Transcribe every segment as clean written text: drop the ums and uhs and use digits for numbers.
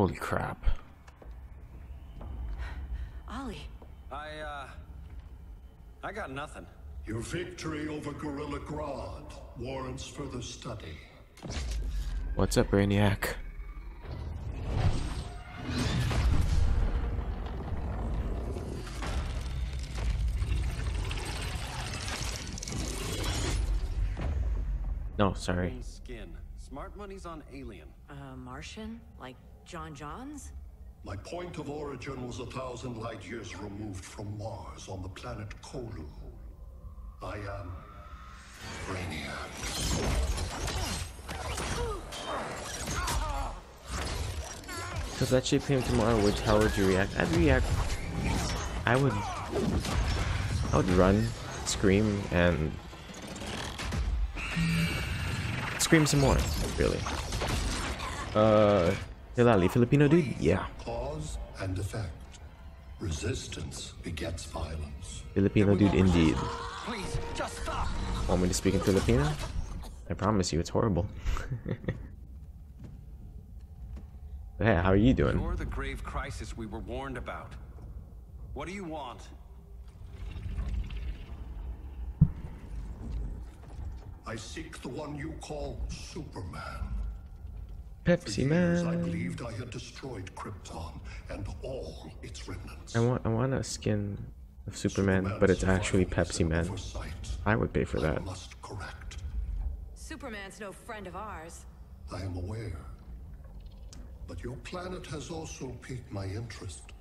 Holy crap. Ollie. I got nothing. Your victory over Gorilla Grodd warrants further study. What's up, Brainiac? No, sorry. Skin. Smart money's on alien. Martian? Like John Johns? My point of origin was 1,000 light years removed from Mars on the planet Kolu. I am Brainiac. So if that ship came tomorrow, how would you react? I'd react. I would run, scream, and scream some more, really. Hilali, Filipino dude? Yeah. Cause and effect. Resistance begets violence. Filipino dude indeed. Please, just stop. Want me to speak in Filipino? I promise you, it's horrible. Hey, how are you doing? You're the grave crisis we were warned about. What do you want? I seek the one you call Superman. Pepsi Man. I believed I had destroyed Krypton and all its remnants. I want a skin of Superman, but it's actually Pepsi Man. I would pay for that. Must correct. Superman's no friend of ours. I am aware. But your planet has also piqued my interest.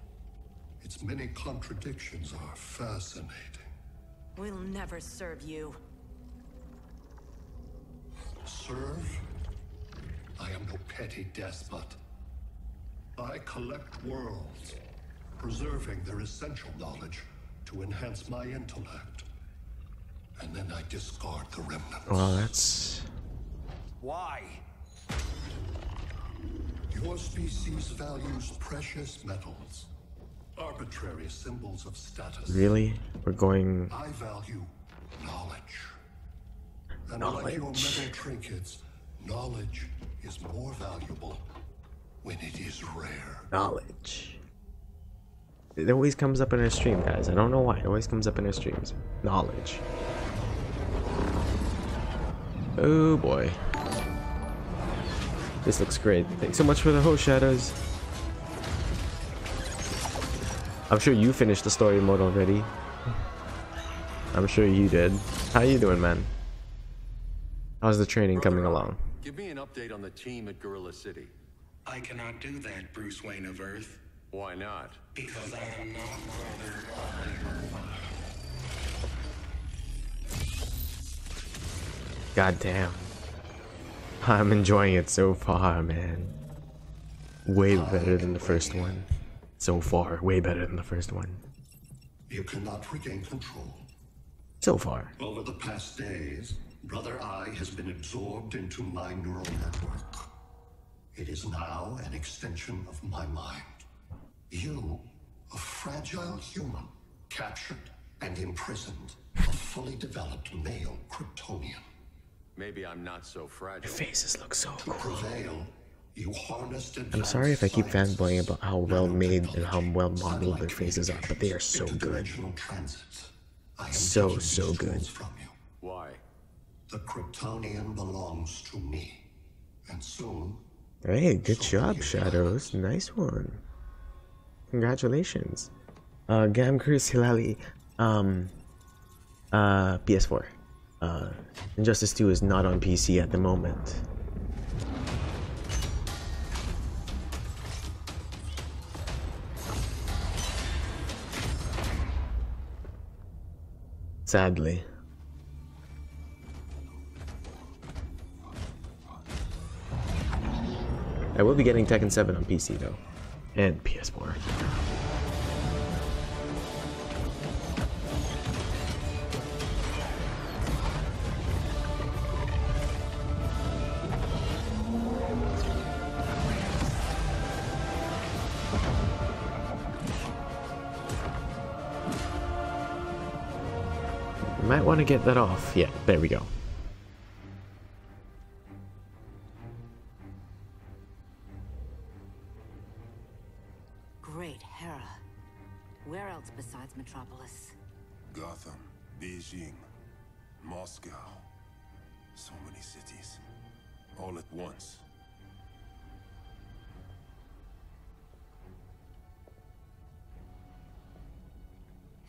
Its many contradictions are fascinating. We'll never serve you. Serve? I am no petty despot. I collect worlds, preserving their essential knowledge to enhance my intellect. And then I discard the remnants. Well, that's... Why? Your species values precious metals. Arbitrary symbols of status. Really? We're going... I value knowledge. And like your metal trinkets, knowledge is more valuable when it is rare. Knowledge. It always comes up in our stream, guys. I don't know why. It always comes up in our streams. Knowledge. Oh boy. This looks great. Thanks so much for the host, Shadows. I'm sure you finished the story mode already. I'm sure you did. How you doing, man? How's the training coming along? Give me an update on the team at Guerrilla City. I cannot do that, Bruce Wayne of Earth. Why not? Because I am not Brother Eye. Goddamn. I'm enjoying it so far, man. Way better than the first one. So far, way better than the first one. You cannot regain control. So far. Over the past days, Brother Eye has been absorbed into my neural network. It is now an extension of my mind. You, a fragile human, captured and imprisoned, a fully developed male Kryptonian. Maybe I'm not so fragile. Your faces look so cool. To prevail, you harnessed advanced I'm sorry if I keep fanboying about how well made and how well modeled their faces are, but they are so good. So good. Why? The Kryptonian belongs to me, and soon... Hey, good job, Shadows. Nice one. Congratulations. Gamcruz Hilali, PS4. Injustice 2 is not on PC at the moment. Sadly. I will be getting Tekken 7 on PC though, and PS4. You might want to get that off. Yeah, there we go. Great Hera. Where else besides Metropolis? Gotham, Beijing, Moscow. So many cities, all at once.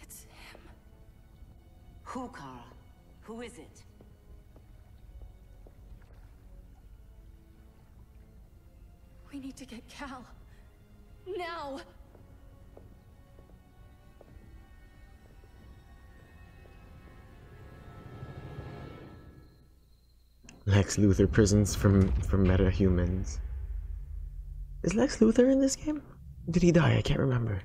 It's him. Who, Kara? Who is it? We need to get Kal. Now! Lex Luthor prisons from metahumans. Is Lex Luthor in this game? Did he die? I can't remember.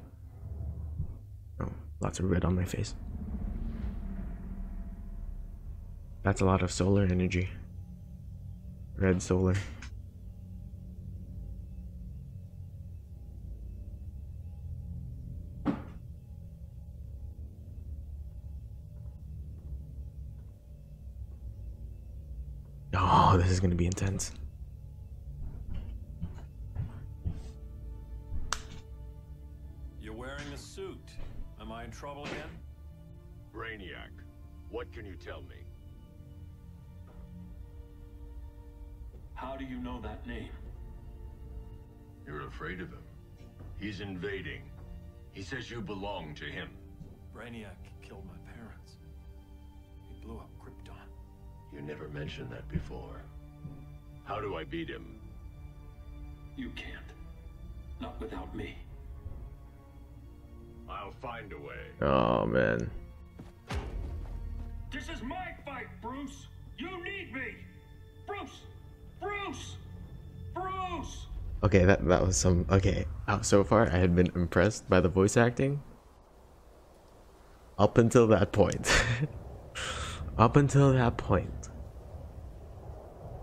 Oh, lots of red on my face. That's a lot of solar energy. Red solar. Oh, this is going to be intense. You're wearing a suit. Am I in trouble again? Brainiac, what can you tell me? How do you know that name? You're afraid of him. He's invading. He says you belong to him. Brainiac killed my parents. He blew up Krypton. You never mentioned that before. How do I beat him? You can't. Not without me. I'll find a way. Oh, man. This is my fight, Bruce. You need me. Bruce! Bruce! Bruce! Okay, that was some... Okay, so far I had been impressed by the voice acting. Up until that point. Up until that point.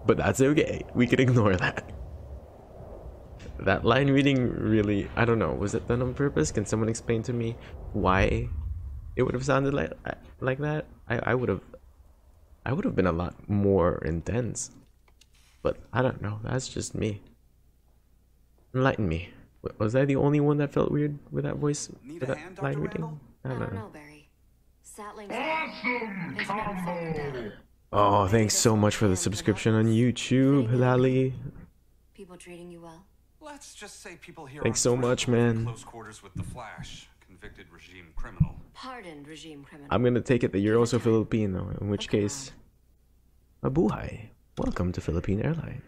But that's okay. We can ignore that. That line reading really... I don't know. Was it done on purpose? Can someone explain to me why it would have sounded like that? I would have been a lot more intense. But I don't know. That's just me. Enlighten me. Was I the only one that felt weird with that voice? With that line reading? I don't know, Barry. Awesome combo. Oh, thanks so much for the subscription on YouTube, Hilali. People treating you well? Let's just say people here. Thanks so much, man. Close quarters with the Flash, convicted regime criminal. Pardoned regime criminal. I'm going to take it that you're also Filipino, in which case Mabuhay. Welcome to Philippine Airlines.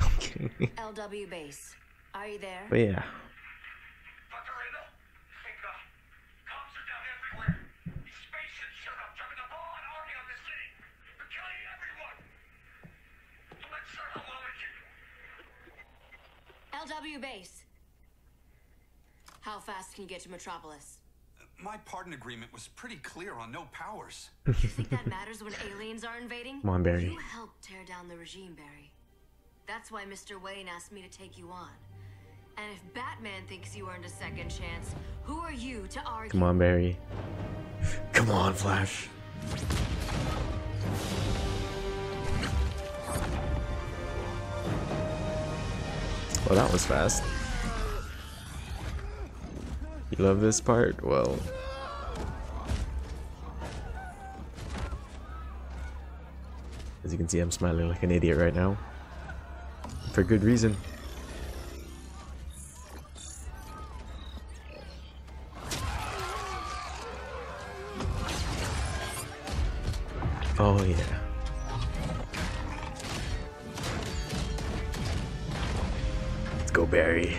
I'm kidding. LW base. Are you there? But yeah. LW base. How fast can you get to Metropolis? My pardon agreement was pretty clear on no powers. You think that matters when aliens are invading? Come on, Barry. You helped tear down the regime, Barry. That's why Mr. Wayne asked me to take you on. And if Batman thinks you earned a second chance, who are you to argue? Come on, Barry. Come on, Flash. Well, that was fast. You love this part? Well... As you can see, I'm smiling like an idiot right now. For good reason. Oh, yeah. Go Barry.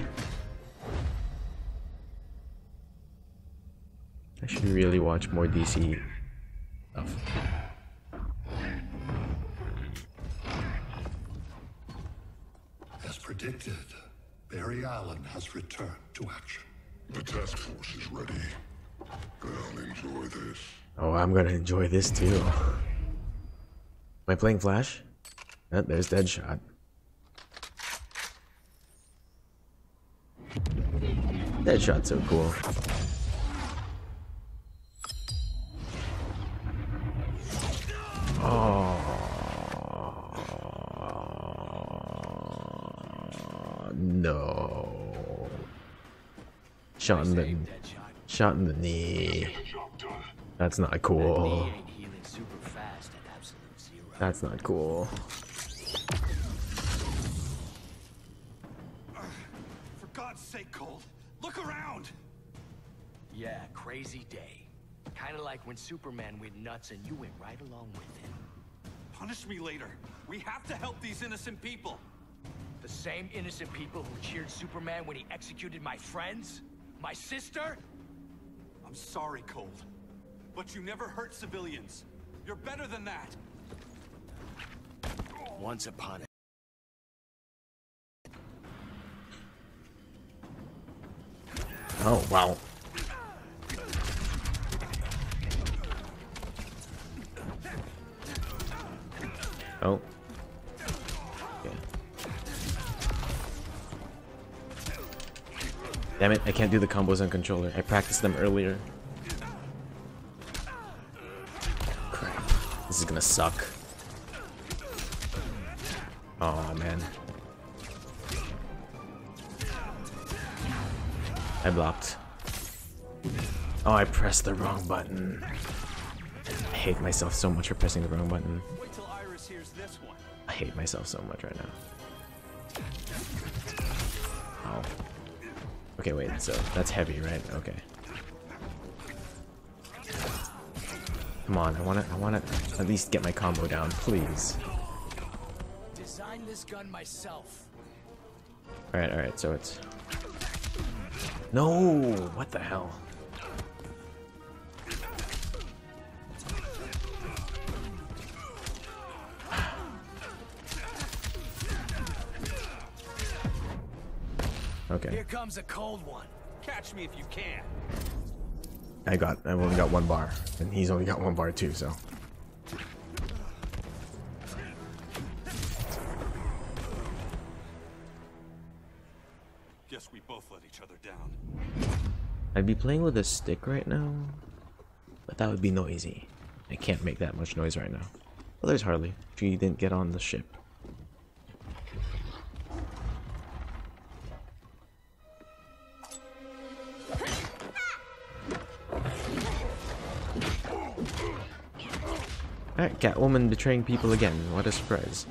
I should really watch more DC stuff. As predicted, Barry Allen has returned to action. The task force is ready. I'll enjoy this. Oh, I'm gonna enjoy this too. Am I playing Flash? Oh, there's Deadshot. That shot's so cool. Oh no! Shot in the knee. That's not cool. That's not cool. For God's sake, Cold, look around. Yeah, crazy day. Kind of like when Superman went nuts and you went right along with him. Punish me later. We have to help these innocent people. The same innocent people who cheered Superman when he executed my friends? My sister? I'm sorry, Cold, but you never hurt civilians. You're better than that. Once upon it. Oh, wow. Oh. Okay. Damn it, I can't do the combos on controller. I practiced them earlier. Crap. This is gonna suck. Oh man. I blocked. Oh, I pressed the wrong button. I hate myself so much for pressing the wrong button. I hate myself so much right now. Oh. Okay, wait, so that's heavy, right? Okay. Come on, I wanna at least get my combo down, please. This gun myself. All right, so it's no, what the hell. Okay, here comes a cold one. Catch me if you can. I've only got one bar and he's only got one bar too, so I'd be playing with a stick right now, but that would be noisy. I can't make that much noise right now. Well, there's Harley. She didn't get on the ship. Alright, Catwoman betraying people again. What a surprise.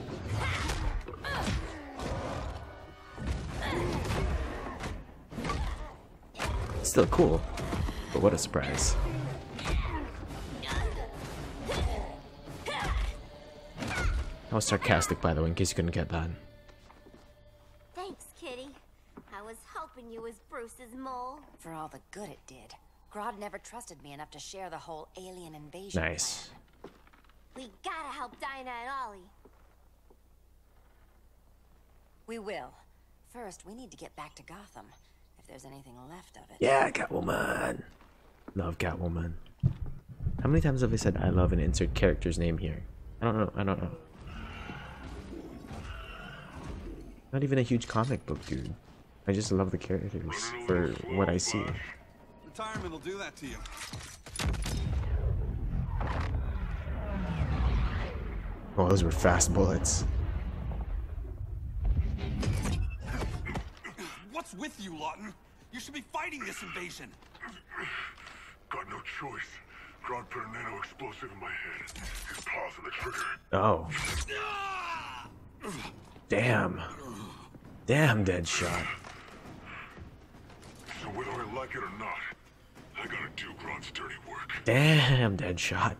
Still cool, but what a surprise. That was sarcastic, by the way, in case you couldn't get that. Thanks, Kitty. I was hoping you was Bruce's mole. For all the good it did. Grodd never trusted me enough to share the whole alien invasion. Nice. Plan. We gotta help Dinah and Ollie. We will. First, we need to get back to Gotham. There's anything left of it. Yeah, Catwoman. Love Catwoman. How many times have I said I love and insert character's name here? I don't know. Not even a huge comic book dude. I just love the characters for what I see. Retirement will do that to you. Oh, those were fast bullets. What's with you, Lawton? You should be fighting this invasion. Got no choice. Grodd put a nano explosive in my head. His paws on the trigger. Oh. Damn. Damn, Deadshot. So whether I like it or not, I gotta do Grodd's dirty work. Damn, Deadshot.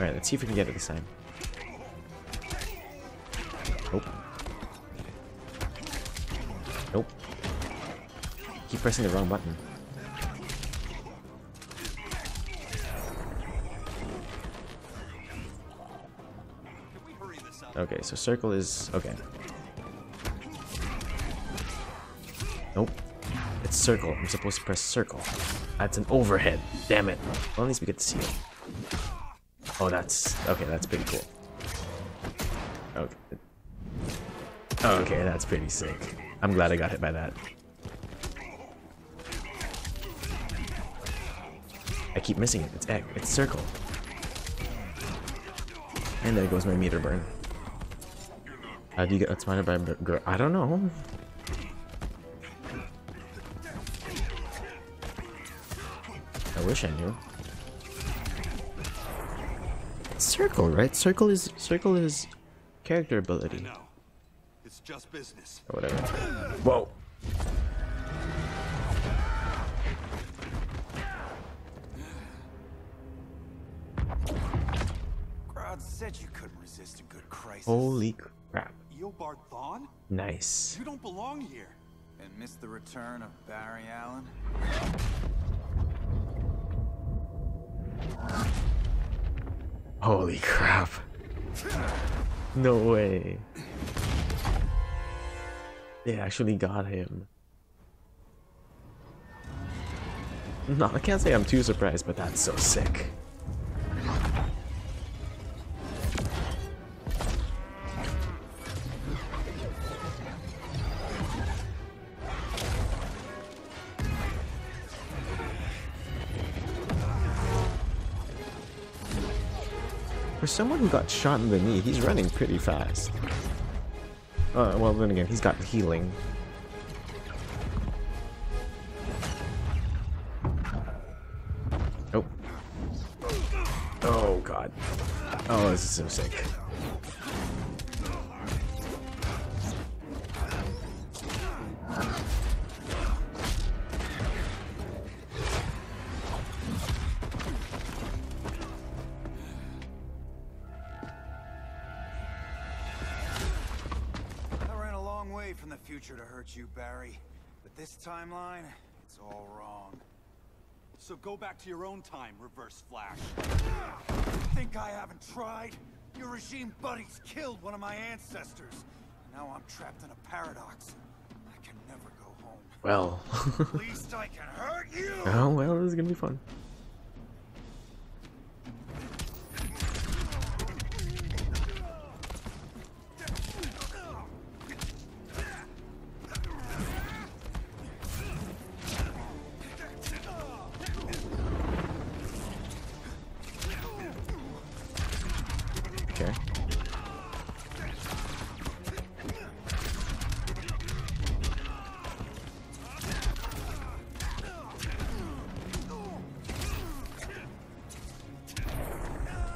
Alright, let's see if we can get it this time. Nope. Nope. Keep pressing the wrong button. Okay, so circle is... okay. Nope. It's circle. I'm supposed to press circle. That's an overhead. Damn it. Well, at least we get to see it. Oh, that's... okay, that's pretty cool. Okay. Okay, that's pretty sick. I'm glad I got hit by that. I keep missing it. It's circle. And there goes my meter burn. How do you get outsmarted by a girl? I don't know. I wish I knew. Circle, right? Circle is character ability. No, it's just business. Or whatever. Whoa. Grodd said you couldn't resist a good crisis. Holy crap. Eobard Thawne? Nice. You don't belong here. And miss the return of Barry Allen. Holy crap. No way. They actually got him. No, I can't say I'm too surprised, but that's so sick. For someone who got shot in the knee, he's running pretty fast. Well, then again, he's got healing. Oh. Oh, God. Oh, this is so sick. To hurt you, Barry, but this timeline, it's all wrong. So go back to your own time, Reverse Flash. Think I haven't tried? Your regime buddies killed one of my ancestors. Now I'm trapped in a paradox. I can never go home. Well, at least I can hurt you. Oh well, this is gonna be fun.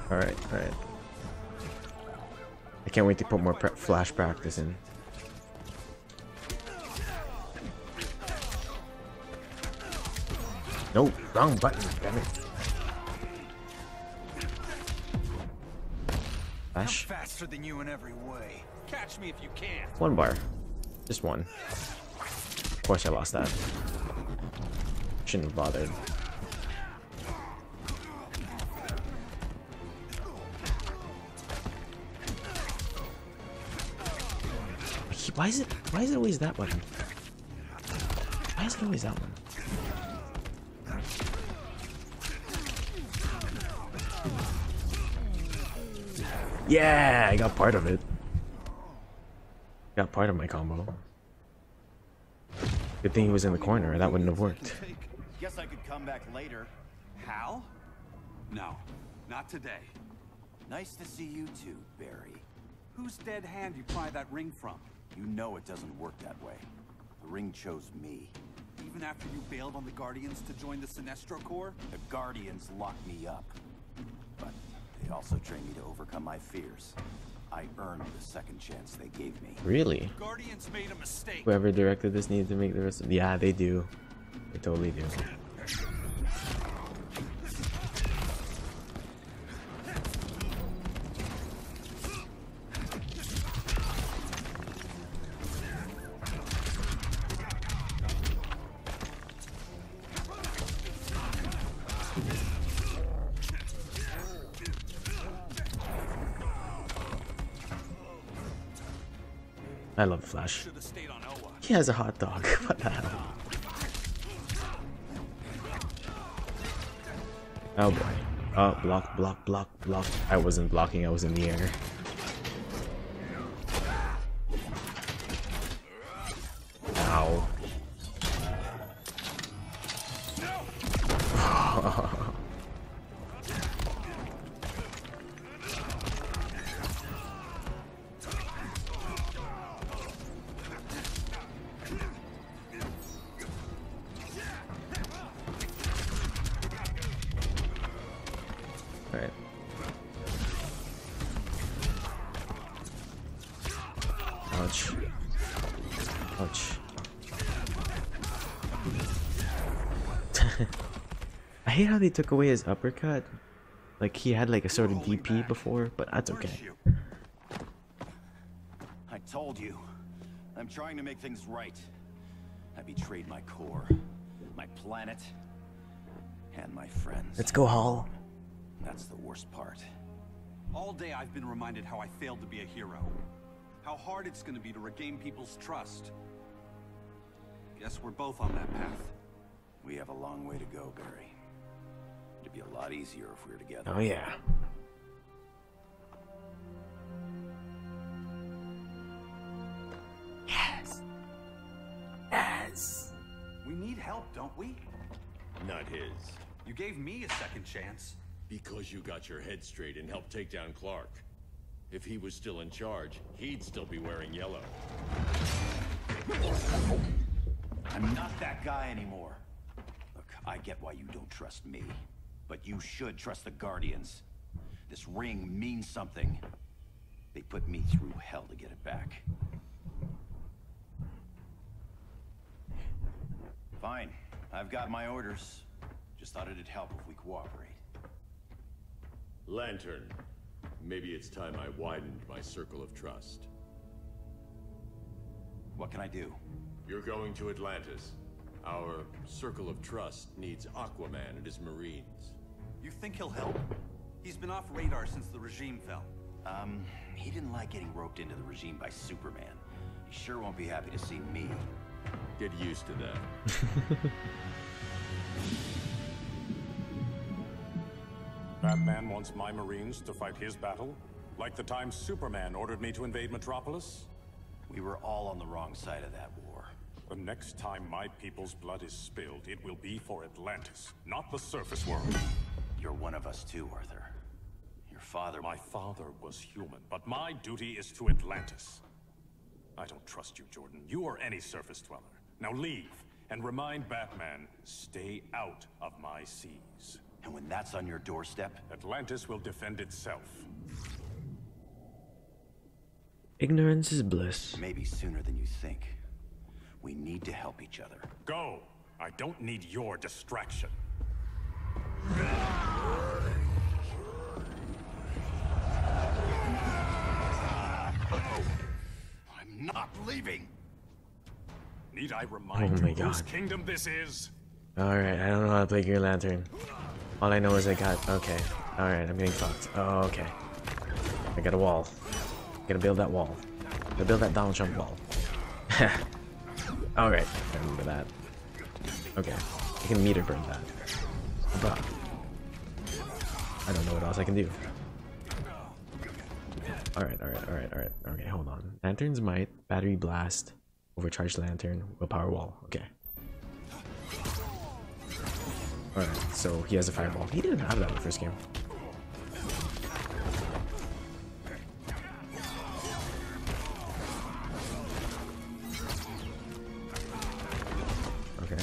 Alright. I can't wait to put more flash practice in. No, wrong button, damn it. Flash. I'm faster than you in every way. Catch me if you can. One bar. Just one. Of course I lost that. Shouldn't have bothered. Why is it always that button? Why is it always that one? Yeah, I got part of it. Got part of my combo. Good thing he was in the corner, that wouldn't have worked. Guess I could come back later. Hal? No, not today. Nice to see you too, Barry. Whose dead hand you pry that ring from? You know it doesn't work that way. The ring chose me. Even after you bailed on the Guardians to join the Sinestro Corps? The Guardians locked me up. But they also trained me to overcome my fears. I earned the second chance they gave me. Really? The Guardians made a mistake. Whoever directed this needed to make the rest of... Yeah, they do. They totally do. I love Flash. He has a hot dog. What the hell? Oh boy. Oh, block, block, block, block. I wasn't blocking, I was in the air. Ow. Alright. Ouch. Ouch. I hate how they took away his uppercut. Like, he had like a sort of DP before, but that's okay. I told you. I'm trying to make things right. I betrayed my core, my planet, and my friends. Let's go, Hal. That's the worst part. All day I've been reminded how I failed to be a hero. How hard it's gonna be to regain people's trust. Guess we're both on that path. We have a long way to go, Barry. It'd be a lot easier if we were together. Oh yeah. Yes. Yes. We need help, don't we? Not his. You gave me a second chance. Because you got your head straight and helped take down Clark. If he was still in charge, he'd still be wearing yellow. I'm not that guy anymore. Look, I get why you don't trust me, but you should trust the Guardians. This ring means something. They put me through hell to get it back. Fine. I've got my orders. Just thought it'd help if we cooperate. Lantern. Maybe it's time I widened my circle of trust. What can I do? You're going to Atlantis. Our circle of trust needs Aquaman and his Marines. You think he'll help? He's been off radar since the regime fell. He didn't like getting roped into the regime by Superman. He sure won't be happy to see me. Get used to that. Batman wants my Marines to fight his battle, like the time Superman ordered me to invade Metropolis. We were all on the wrong side of that war. The next time my people's blood is spilled, it will be for Atlantis, not the surface world. You're one of us too, Arthur. Your father... My father was human, but my duty is to Atlantis. I don't trust you, Jordan. You or any surface dweller. Now leave, and remind Batman, stay out of my seas. And when that's on your doorstep, Atlantis will defend itself. Ignorance is bliss. Maybe sooner than you think. We need to help each other. Go! I don't need your distraction. I'm not leaving! Need I remind you whose kingdom this is? Alright, I don't know how to play Green Lantern. All I know is I got... Okay. Alright, I'm getting fucked. Oh, okay. I got a wall. Gotta build that wall. Gotta build that Donald Trump wall. Alright, I remember that. Okay. I can meter burn that. But I don't know what else I can do. Alright, alright, alright, alright. Okay, hold on. Lantern's might, battery blast, overcharged lantern, willpower wall. Okay. Alright, so he has a fireball. He didn't have that in the first game. Okay.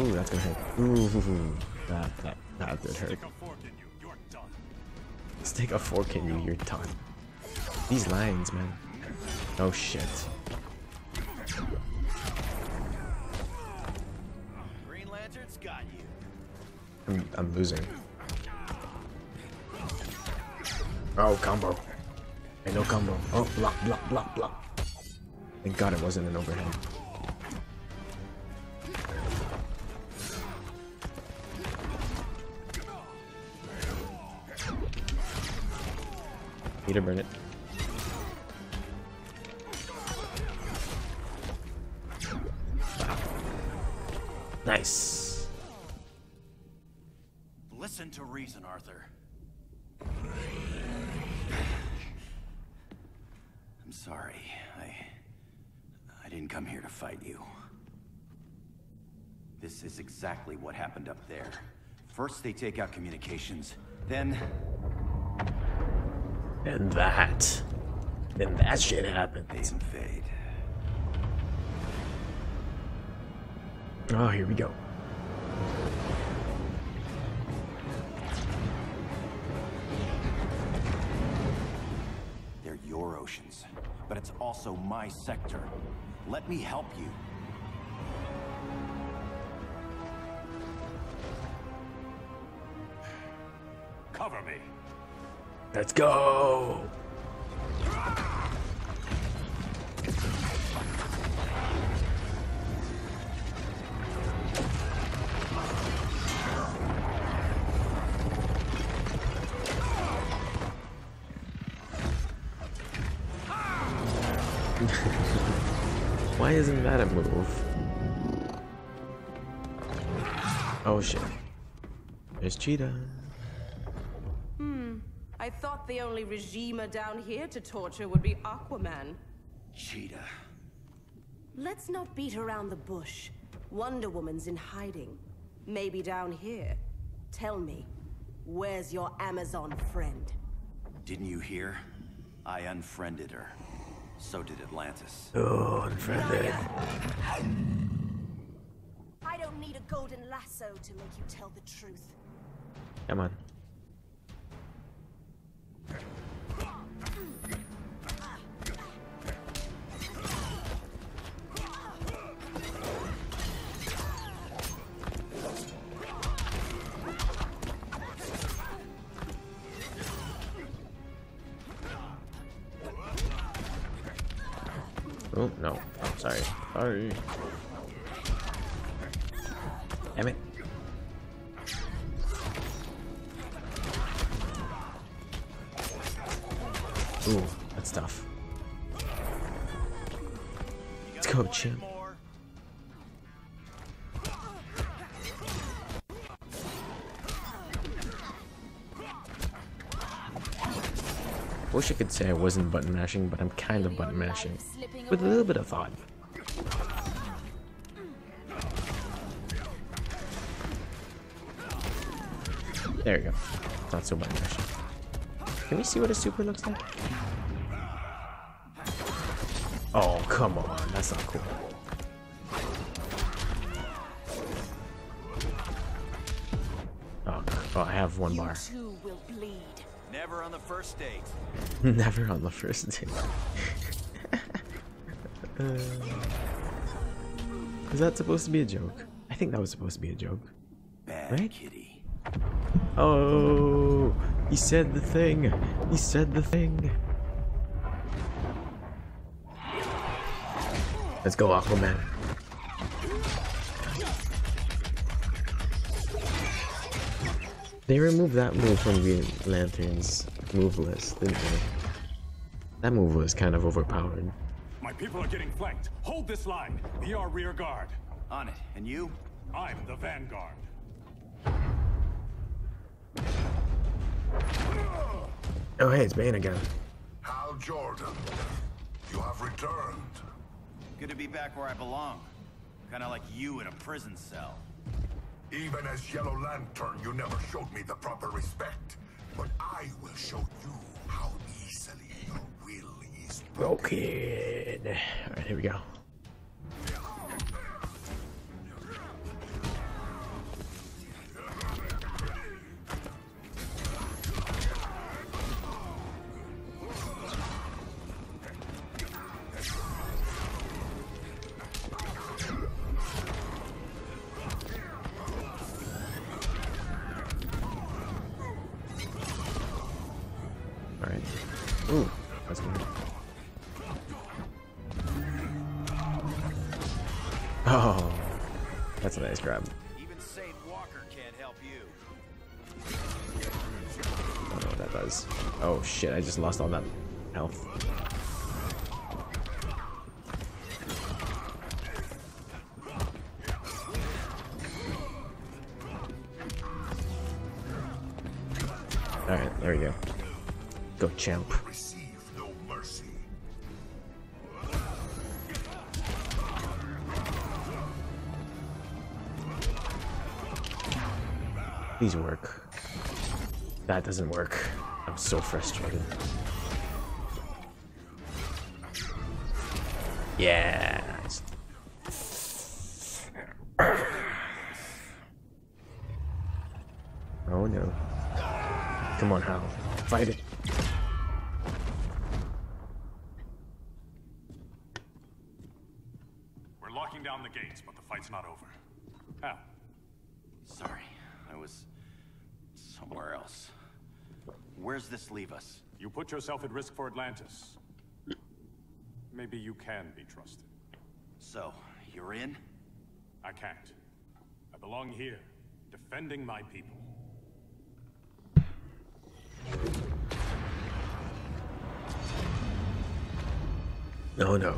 Ooh, that's gonna hurt. Ooh, that did hurt. Stick a fork in you, you're done. These lines, man. Oh shit. Green Lantern's got you. I'm losing. Oh, combo. Hey, no combo. Oh, block, block, block, block. Thank God it wasn't an overhead. Need to burn it. Wow. Nice. Listen to reason, Arthur. I'm sorry. I didn't come here to fight you. This is exactly what happened up there. First they take out communications, then... And that. Then that shit happened. They invade. Oh, here we go. emotions, but it's also my sector. Let me help you. Cover me. Let's go. Why isn't that a move? Oh shit. There's Cheetah. I thought the only regimer down here to torture would be Aquaman. Cheetah. Let's not beat around the bush. Wonder Woman's in hiding. Maybe down here. Tell me, where's your Amazon friend? Didn't you hear? I unfriended her. So did Atlantis. Oh, unfriended. I don't need a golden lasso to make you tell the truth. Come on. Oh, no. I'm sorry. Sorry. Damn it. Ooh, that's tough. Let's go, champ. Wish I could say I wasn't button mashing, but I'm kind of button mashing with a little bit of thought. There we go. Not so button mashing. Can we see what a super looks like? Oh, come on. That's not cool. Oh, God. Oh, I have one bar. Never on the first date. Never on the first date. Is that supposed to be a joke? I think that was supposed to be a joke. Bad right? Kitty. Oh, he said the thing. He said the thing. Let's go, Aquaman. They removed that move from Green Lantern's move list, didn't they? That move was kind of overpowered. My people are getting flanked. Hold this line. Be our rear guard. On it. And you? I'm the vanguard. Oh, hey, it's Bane again. Hal Jordan, you have returned. Good to be back where I belong. Kind of like you in a prison cell. Even as Yellow Lantern, you never showed me the proper respect. But I will show you how easily your will is broken. Okay. All right, here we go. Ooh, that's good. Oh, that's a nice grab. Even Saint Walker can't help you. I don't know what that does. Oh shit, I just lost all that health. Alright, there we go. Go champ. Receive no mercy. Please work. That doesn't work. I'm so frustrated. Yeah. Oh no. Come on, Hal. Fight it. gates, but the fight's not over. How? Sorry, I was somewhere else. Where's this leave us? You put yourself at risk for Atlantis. Maybe you can be trusted. So, you're in? I can't. I belong here, defending my people. Oh no.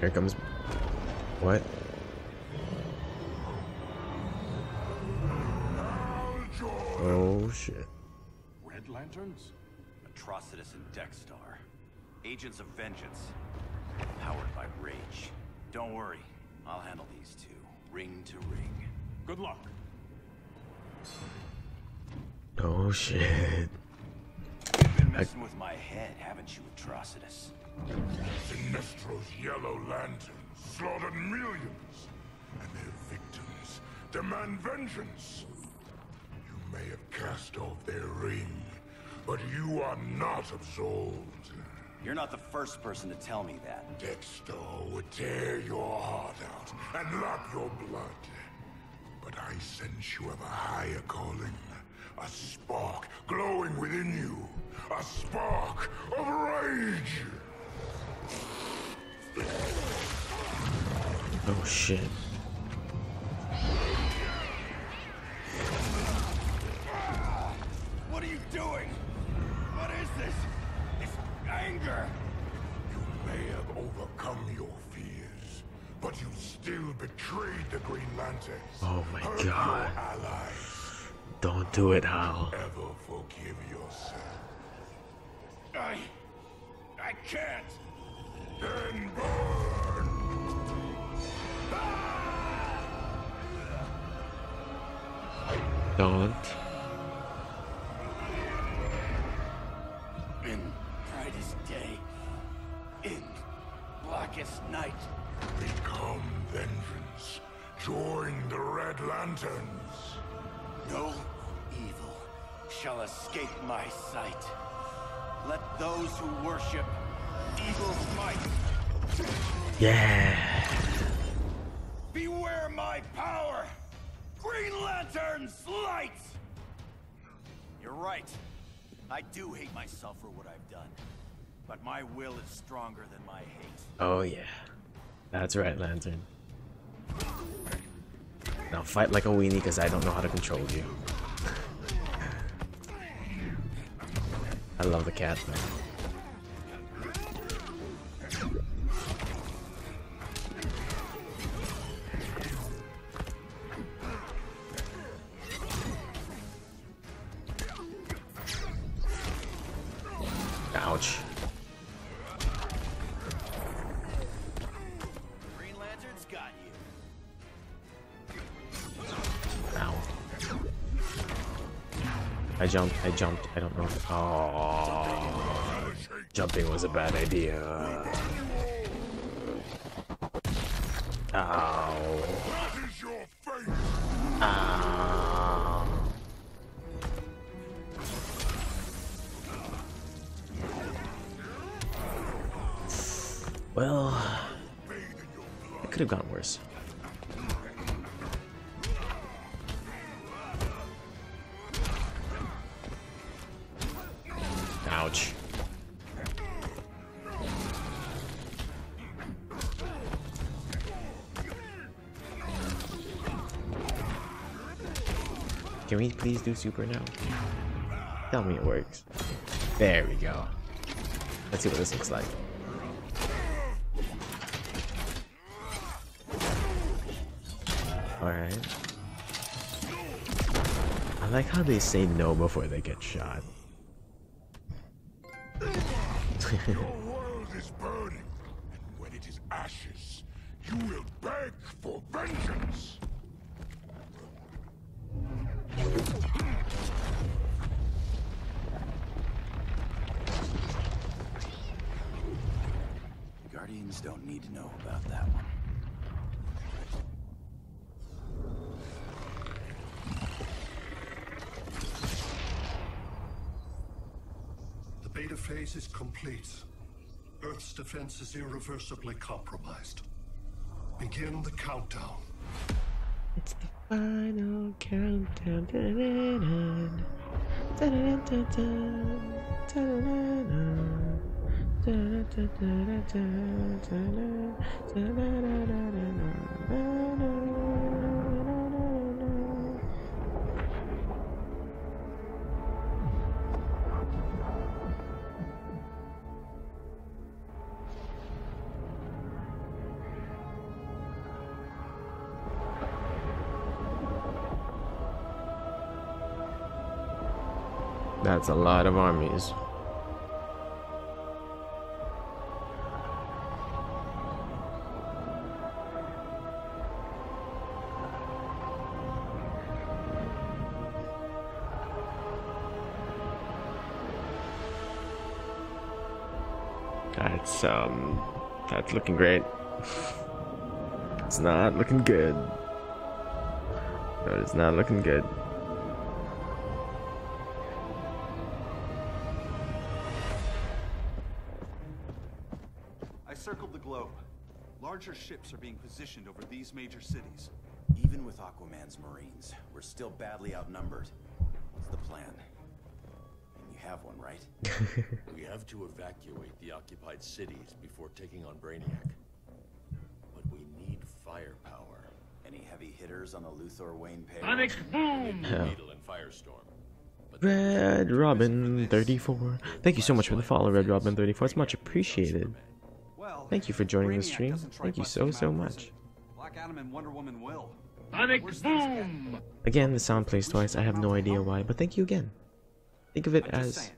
Here comes... What? Oh shit. Red Lanterns? Atrocitus and Dextar. Agents of vengeance. Powered by rage. Don't worry. I'll handle these two. Ring to ring. Good luck. Oh shit. You've been messing with my head, haven't you, Atrocitus? Sinestro's yellow lanterns slaughtered millions, and their victims demand vengeance. You may have cast off their ring, but you are not absolved. You're not the first person to tell me that. Dextar would tear your heart out and lap your blood. But I sense you have a higher calling. A spark glowing within you. A spark of rage. Oh shit. What are you doing? What is this? This anger. You may have overcome your fears, but you still betrayed the Green Lanterns. Oh my god. Your allies. Don't do it, Hal. Ever forgive yourself? I can't. Then burn. Don't. In brightest day, in blackest night, become vengeance. Join the Red Lanterns. No evil shall escape my sight. Let those who worship evil's might. Yeah. Beware my power. Green Lantern's light. You're right. I do hate myself for what I've done. But my will is stronger than my hate. Oh yeah. That's right, Lantern. Now fight like a weenie because I don't know how to control you. I love the cat, man. Ouch. Green Lantern's got you. I jumped. I don't know. Oh, jumping was a bad idea. Ow. Ow. Well, it could have gotten worse. Ouch. Can we please do super now? Tell me it works. There we go. Let's see what this looks like. Alright. I like how they say no before they get shot. Your world is burning, and when it is ashes, you will beg for vengeance. The Guardians don't need to know about that one. The beta phase is complete. Earth's defense is irreversibly compromised. Begin the countdown. It's the final countdown. That's a lot of armies. That's looking great. It's not looking good. No, it's not looking good. I circled the globe. Larger ships are being positioned over these major cities. Even with Aquaman's Marines, we're still badly outnumbered. What's the plan? Have one, right? We have to evacuate the occupied cities before taking on Brainiac. But we need firepower. Any heavy hitters on the Luthor Wayne page? Onyx Boom! Beetle and Firestorm. Red Robin 34. Thank you so much for the follow, Red Robin 34. It's much appreciated. Thank you for joining the stream. Thank you so much. Black Adam and Wonder Woman will. Onyx Boom! Again, the sound plays twice. I have no idea why, but thank you again. Think of it as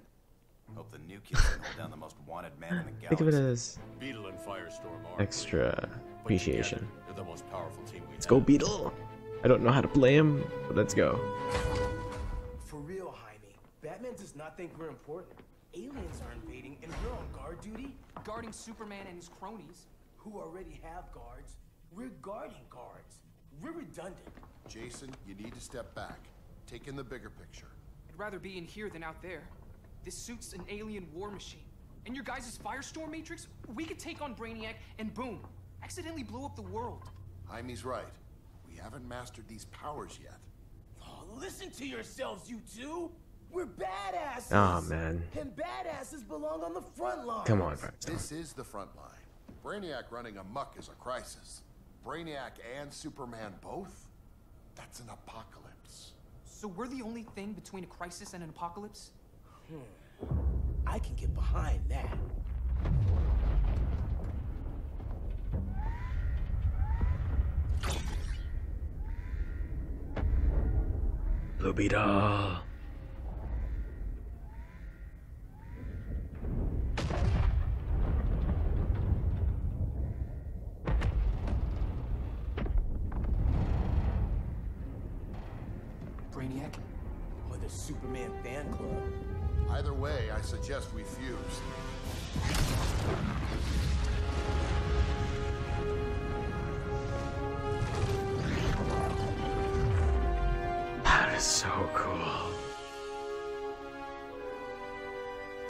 hope the new kid can hold down the most wanted man in the galaxy. Think of it as Beetle and Firestorm are extra appreciation. Together, the most powerful team we've. Let's go, Beetle. I don't know how to play him, but let's go. For real, Jaime. Batman does not think we're important. Aliens are invading and we're on guard duty? Guarding Superman and his cronies. Who already have guards. We're guarding guards. We're redundant. Jason, you need to step back. Take in the bigger picture. I'd rather be in here than out there. This suit's an alien war machine. And your guys' Firestorm Matrix? We could take on Brainiac and boom, accidentally blow up the world. Jaime's right. We haven't mastered these powers yet. Oh, listen to yourselves, you two! We're badasses! Oh, man. And badasses belong on the front line. Come on, Firestorm. This is the front line. Brainiac running amok is a crisis. Brainiac and Superman both? That's an apocalypse. So we're the only thing between a crisis and an apocalypse? I can get behind that. Blue Beetle. Or the Superman fan club. Either way, I suggest we fuse. That is so cool.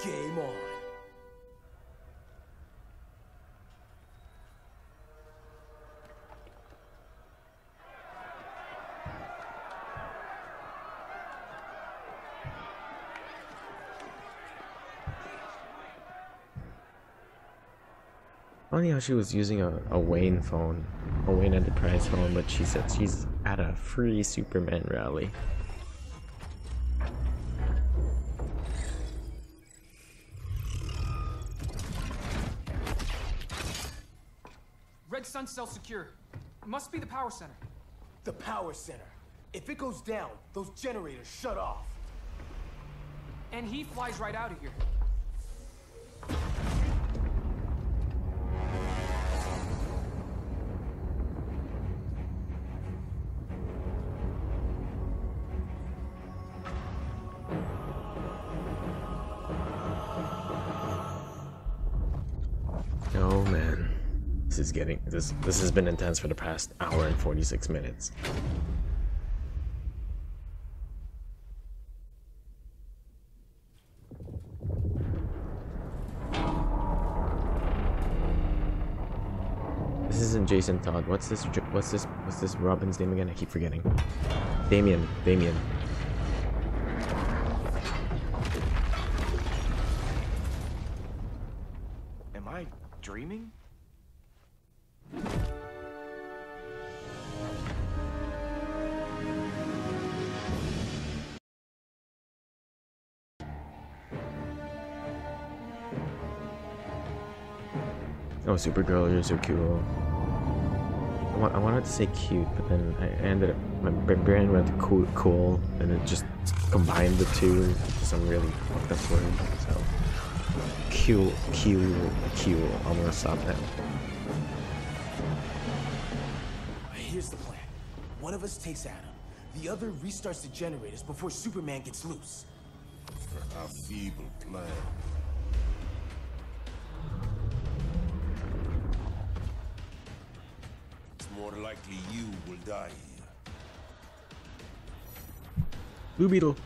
Game on. Funny how she was using a Wayne phone, a Wayne Enterprise phone, but she said she's at a free Superman rally. Red Sun cell secure. Must be the power center. The power center. If it goes down, those generators shut off. And he flies right out of here. This has been intense for the past hour and 46 minutes. isn't Jason Todd. What's this Robin's name again? I keep forgetting. Damien. Am I dreaming? Oh, Supergirl, you're so cool. I wanted to say cute, but then I ended up, my brain went to cool, and it just combined the two into some really fucked up word. So, cool. I'm gonna stop that. Here's the plan. One of us takes Adam, the other restarts the generators before Superman gets loose. For our feeble plan. More likely you will die here. Blue Beetle.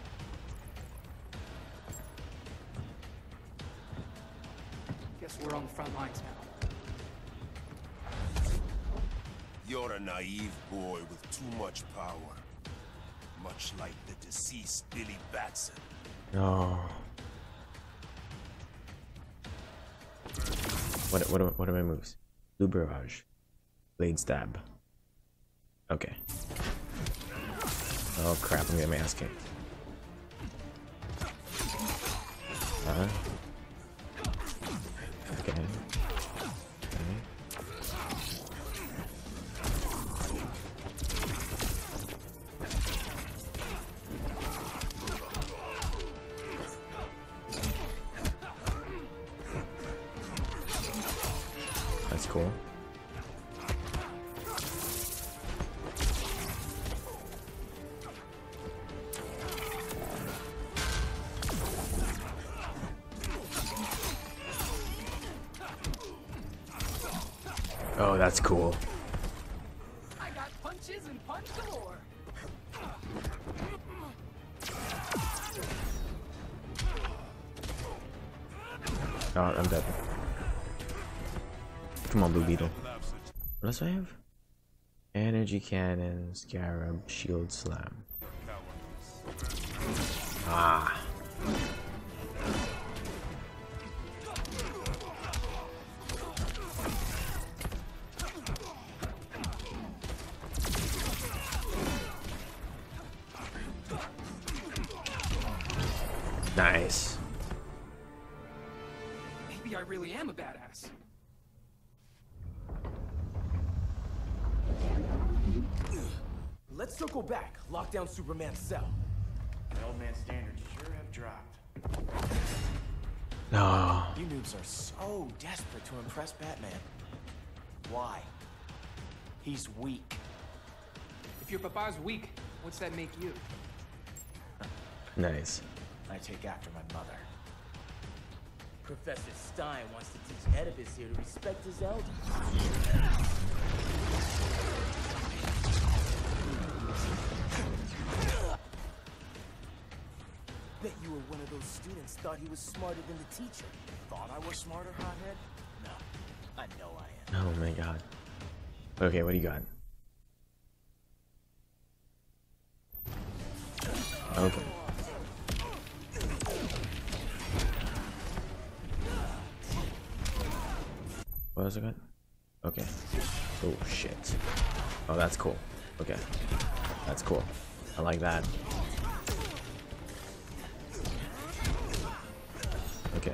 Guess we're on the front lines now. You're a naive boy with too much power. Much like the deceased Billy Batson. No. Oh. What are my moves? Blue Barrage. Blade stab. Okay. Oh crap, I'm getting my ass kicked. Uh-huh. Okay. Okay. That's cool. Oh, that's cool. I got punches and punch galore. Oh, I'm dead. Come on, Blue Beetle. What else do I have? Energy cannon, scarab, shield slam. Ah. Nice. Maybe I really am a badass. Let's circle back. Lock down Superman's cell. The old man's standards sure have dropped. No. You noobs are so desperate to impress Batman. Why? He's weak. If your papa's weak, what's that make you? Nice. I take after my mother. Professor Stein wants to teach Oedipus here to respect his elders. Bet you were one of those students thought he was smarter than the teacher. Thought I was smarter, hothead? No, I know I am. Oh my god. Okay, what do you got? Okay. What else I got? Okay. Oh shit. Oh, that's cool. Okay. That's cool. I like that. Okay.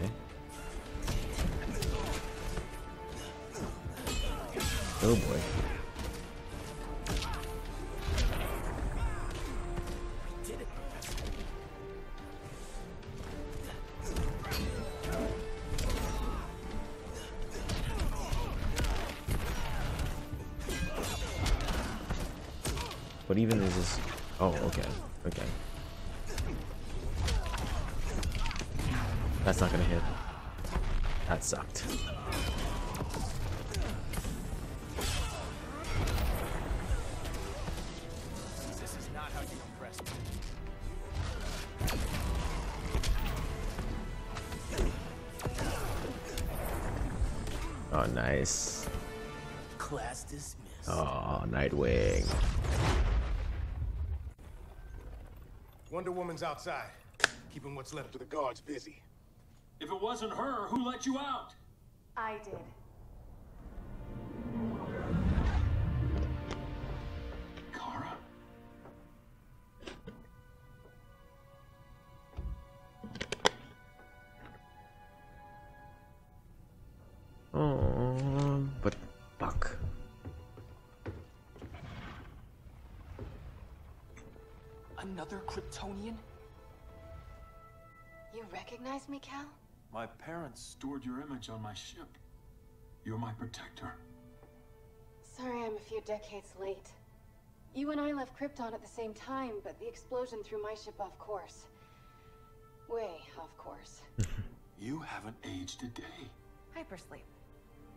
Oh boy. What even is this? Oh, okay. Okay. That's not gonna hit. That sucked. This is not how you impress me. Oh, nice. Class dismissed. Oh, Nightwing. Wonder Woman's outside, keeping what's left of the guards busy. If it wasn't her, who let you out? I did. Kara. Oh, but fuck. Another Kryptonian? You recognize me, Kal? My parents stored your image on my ship. You're my protector. Sorry I'm a few decades late. You and I left Krypton at the same time, but the explosion threw my ship off course. Way off course. You haven't aged a day. Hypersleep.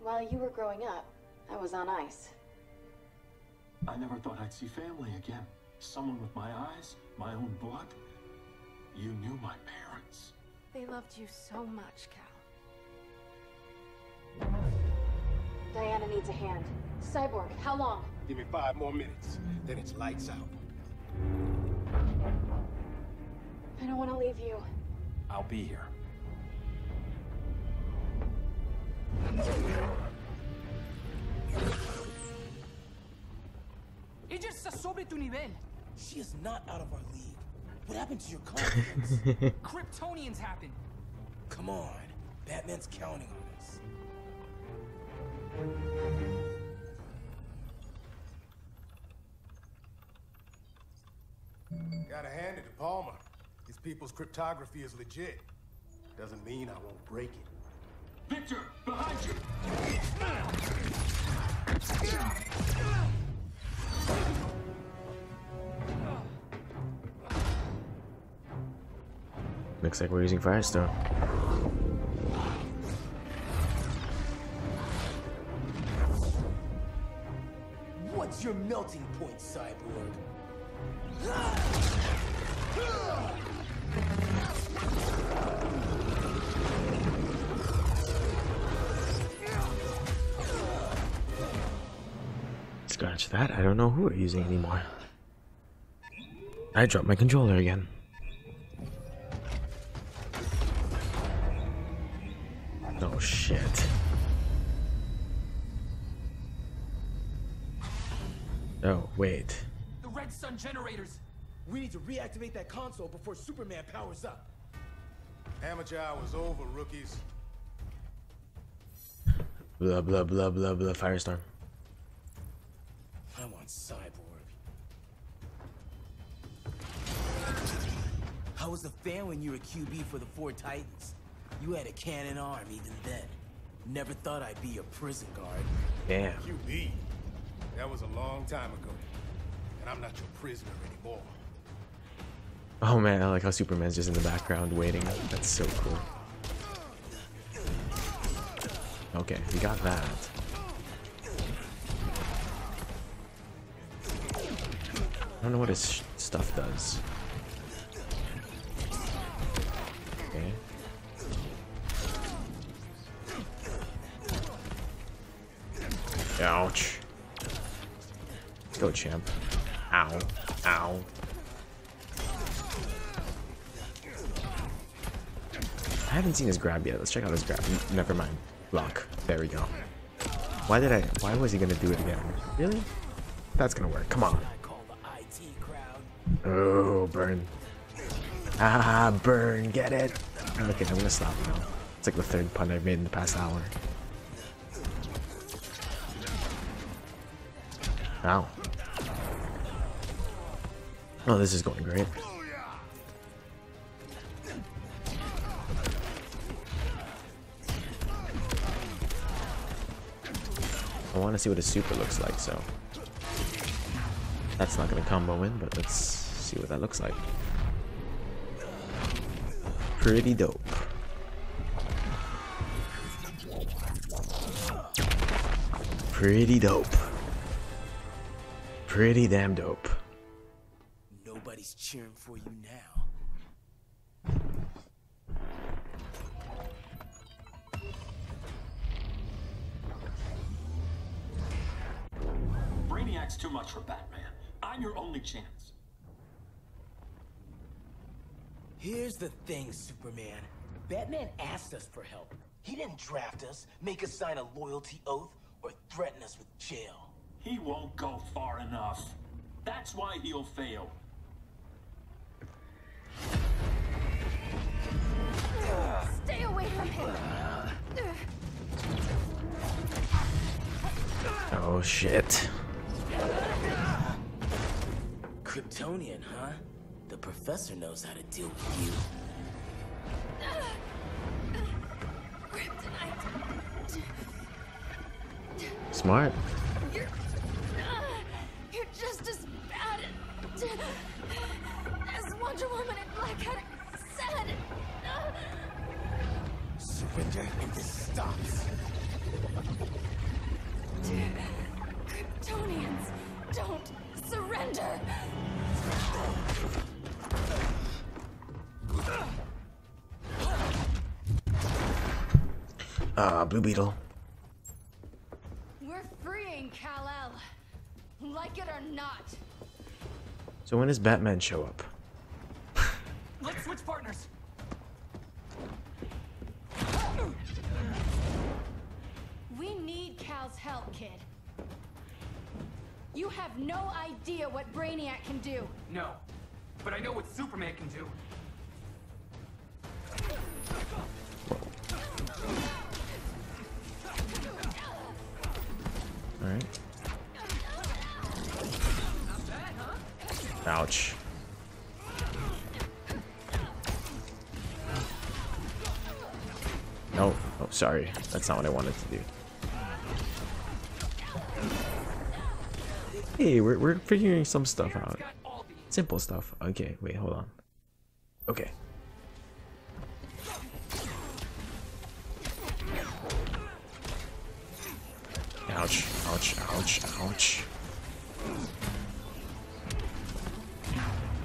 While you were growing up, I was on ice. I never thought I'd see family again. Someone with my eyes, my own blood. You knew my parents. They loved you so much, Kal. Diana needs a hand. Cyborg, how long? Give me 5 more minutes, then it's lights out. I don't want to leave you. I'll be here. She is not out of our league. What happened to your confidence? Kryptonians happened. Come on, Batman's counting on us. Gotta hand it to Palmer. His people's cryptography is legit. Doesn't mean I won't break it. Victor, behind you! Looks like we're using Firestorm. What's your melting point, Cyborg? Scratch that, I don't know who we're using anymore. I dropped my controller again. Oh shit. Oh, wait. The red sun generators. We need to reactivate that console before Superman powers up. Amateur hour's over, rookies. Blah blah blah blah blah. Firestorm. I want Cyborg. I was a fan when you were QB for the 4 Titans. You had a cannon arm even then. Never thought I'd be a prison guard. Damn. QB. That was a long time ago. And I'm not your prisoner anymore. Oh man, I like how Superman's just in the background waiting. That's so cool. Okay, we got that. I don't know what his stuff does. Okay. Ouch. Go, champ. Ow. Ow. I haven't seen his grab yet. Let's check out his grab. Never mind. Block. There we go. Why was he gonna do it again? Really? That's gonna work. Come on. Oh, burn. Ah, burn. Get it. Okay, I'm gonna stop now. It's like the 3rd pun I've made in the past hour. Ow. Oh, this is going great. I want to see what a super looks like, so that's not going to combo in, but let's see what that looks like. Pretty dope. Pretty dope. Pretty damn dope. Nobody's cheering for you now. Ultra Batman. I'm your only chance. Here's the thing, Superman. Batman asked us for help. He didn't draft us, make us sign a loyalty oath, or threaten us with jail. He won't go far enough. That's why he'll fail. Stay away from him! Oh shit. Kryptonian, huh? The professor knows how to deal with you. Smart. You're just as bad as Wonder Woman and Black Hat said. Surrender and this stops. Kryptonians don't surrender. Blue Beetle. We're freeing Kal-El, like it or not. So when does Batman show up? Let's switch partners. We need Kal's help, kid. You have no idea what Brainiac can do. No, but I know what Superman can do. All right. Not bad, huh? Ouch. No, oh, sorry. That's not what I wanted to do. Hey, we're figuring some stuff out. Simple stuff. Okay, wait, hold on. Okay. Ouch, ouch, ouch, ouch.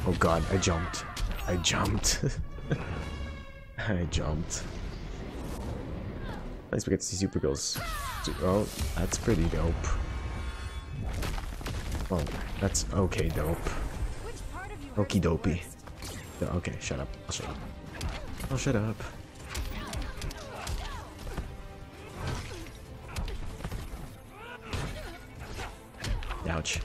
Oh god, I jumped. I jumped. I jumped. At least we get to see Supergirl's. Oh, that's pretty dope. Oh, that's okay dope. Okie dopey. Okay, shut up. I'll shut up. I'll shut up. Ouch.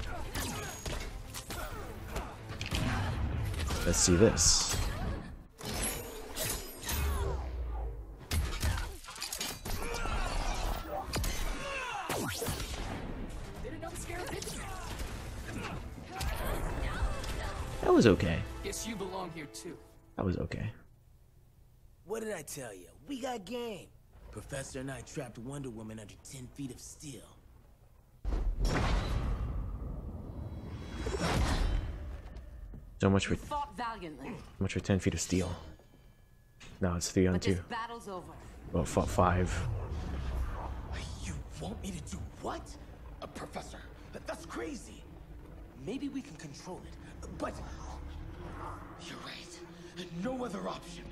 Let's see this. That was okay. Guess you belong here too. That was okay. What did I tell you? We got game. Professor and I trapped Wonder Woman under 10 feet of steel. So much for much for 10 feet of steel. Now it's 3 on 2. Battle's over. Well, fought 5. You want me to do what? Professor, that's crazy. Maybe we can control it, but you're right. No other option.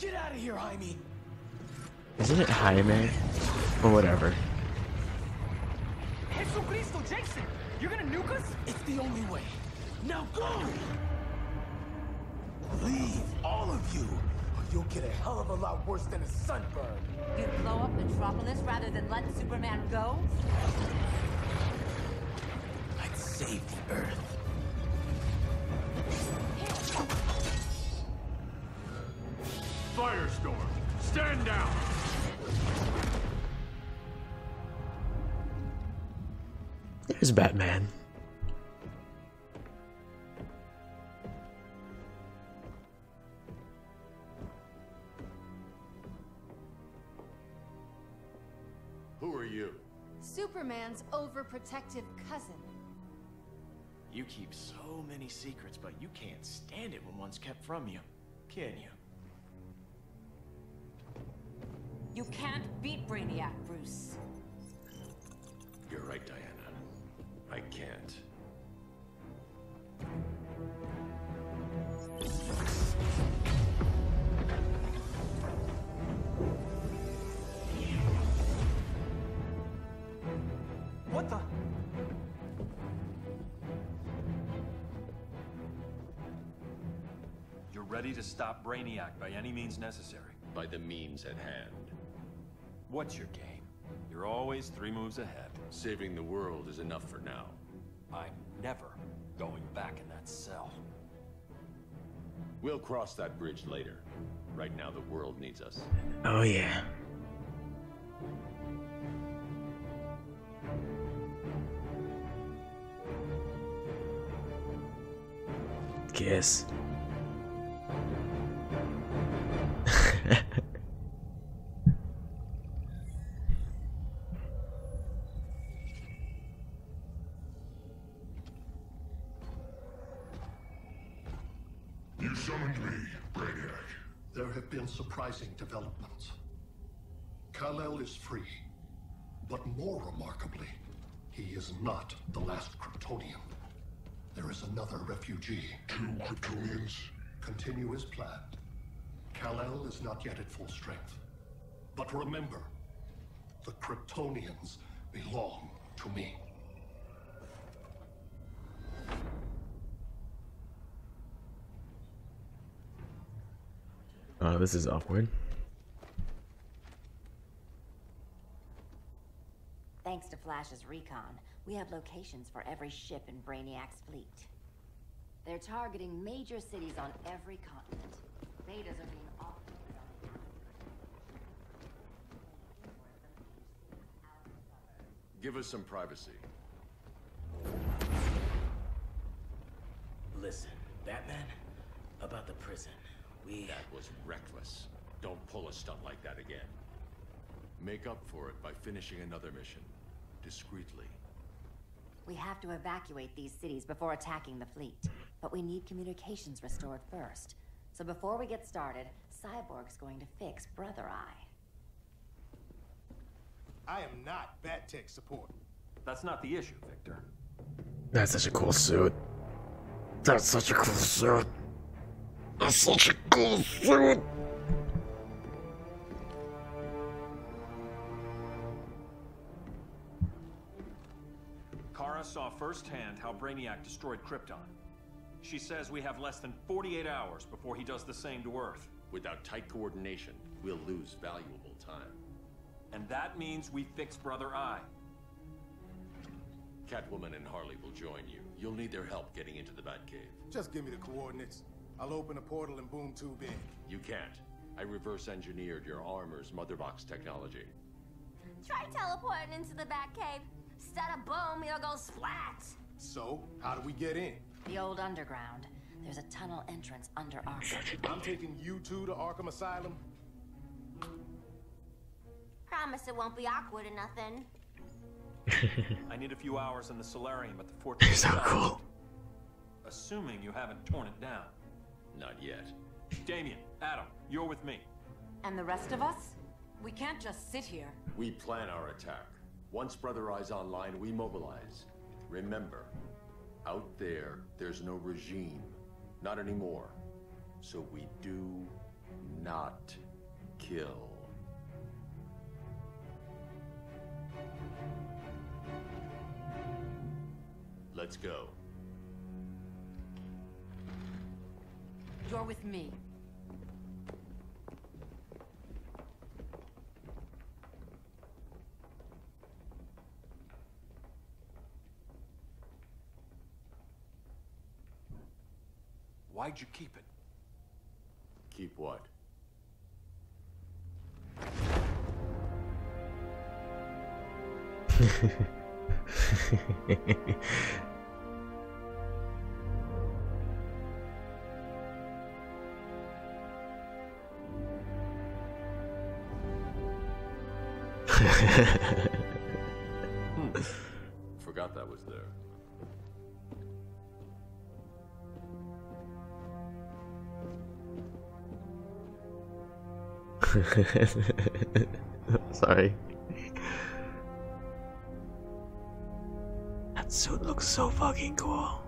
Get out of here, Jaime. Isn't it Jaime? Or whatever. Jesucristo, Jason, you're gonna nuke us? It's the only way. Now go! Leave, all of you, or you'll get a hell of a lot worse than a sunburn. You'd blow up Metropolis rather than let Superman go? I'd save the Earth. Firestorm, stand down! There's Batman. Superman's overprotective cousin. You keep so many secrets, but you can't stand it when one's kept from you, can you? You can't beat Brainiac, Bruce. You're right, Diana. I can't. ready to stop Brainiac by any means necessary. By the means at hand. What's your game? You're always 3 moves ahead. Saving the world is enough for now. I'm never going back in that cell. We'll cross that bridge later. Right now, the world needs us. Oh, yeah. Guess. You summoned me, Brainiac. There have been surprising developments. Kal-El is free, but more remarkably, he is not the last Kryptonian. There is another refugee. 2 Kryptonians? Continue as planned. Kal-El is not yet at full strength. But remember, the Kryptonians belong to me. This is awkward. Thanks to Flash's recon, we have locations for every ship in Brainiac's fleet. They're targeting major cities on every continent. Betas are being offered. Give us some privacy. Listen, Batman, about the prison, That was reckless. Don't pull a stunt like that again. Make up for it by finishing another mission. Discreetly. We have to evacuate these cities before attacking the fleet. But we need communications restored first. So before we get started, Cyborg's going to fix Brother Eye. I am not Bat Tech support. That's not the issue, Victor. That's such a cool suit. That's such a cool suit. That's such a cool suit. Saw firsthand how Brainiac destroyed Krypton. She says we have less than 48 hours before he does the same to Earth. Without tight coordination, we'll lose valuable time. And that means we fix Brother Eye. Catwoman and Harley will join you. You'll need their help getting into the Batcave. Just give me the coordinates. I'll open a portal and boom tube in. You can't. I reverse engineered your armor's mother box technology. Try teleporting into the Batcave. Instead of boom, you'll go splat. So, how do we get in? The old underground. There's a tunnel entrance under Arkham. I'm taking you two to Arkham Asylum. Promise it won't be awkward or nothing. I need a few hours in the solarium at the fortress. So cool. Assuming you haven't torn it down. Not yet. Damien, Adam, you're with me. And the rest of us? We can't just sit here. We plan our attack. Once Brother Eye's online, we mobilize. Remember, out there, there's no regime. Not anymore. So we do not kill. Let's go. You're with me. Why'd you keep it? Keep what? Forgot that was there. Sorry. That suit looks so fucking cool.